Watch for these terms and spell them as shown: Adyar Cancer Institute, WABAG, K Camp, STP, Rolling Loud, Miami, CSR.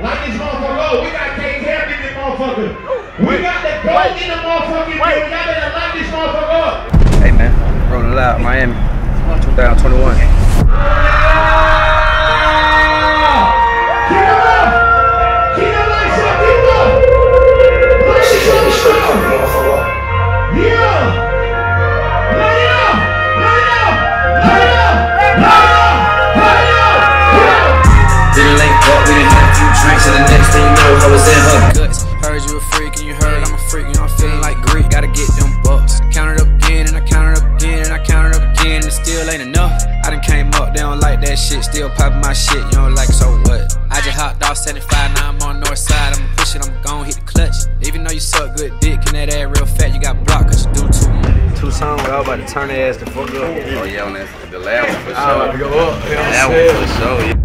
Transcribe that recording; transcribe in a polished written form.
Like this motherfucker, oh, we got K's happy in this motherfucker. We got the gold in the motherfucking field. Y'all better light this motherfucker up. Hey man, Rolling Loud, Miami, 2021. Heard you a freak and you heard I'm a freak, you know I'm feeling like Greek. Gotta get them bucks. Counted up again and I counted up again and I counted up again and it still ain't enough. I done came up, they don't like that shit. Still popping my shit, you don't like, so what? I just hopped off 75, now I'm on north side. I'ma push it, I'm gon' hit the clutch. Even though you suck good dick and that ass real fat, you got blocked cause you do too much. Tucson, we all about to turn their ass the fuck up. Oh yeah, on that, the last one for sure. That one for sure, yeah.